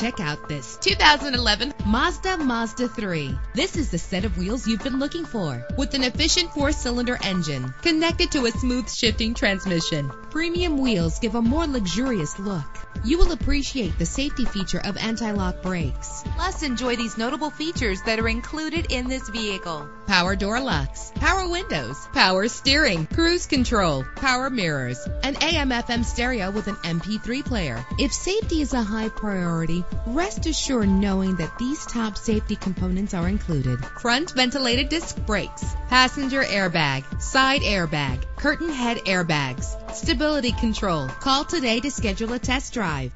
Check out this 2011 Mazda 3. This is the set of wheels you've been looking for, with an efficient 4-cylinder engine connected to a smooth shifting transmission. Premium wheels give a more luxurious look. You will appreciate the safety feature of anti-lock brakes. Plus, enjoy these notable features that are included in this vehicle: power door locks, power windows, power steering, cruise control, power mirrors, an AM/FM stereo with an MP3 player. If safety is a high priority, rest assured knowing that these top safety components are included: front ventilated disc brakes, passenger airbag, side airbag, curtain head airbags, stability control. Call today to schedule a test drive.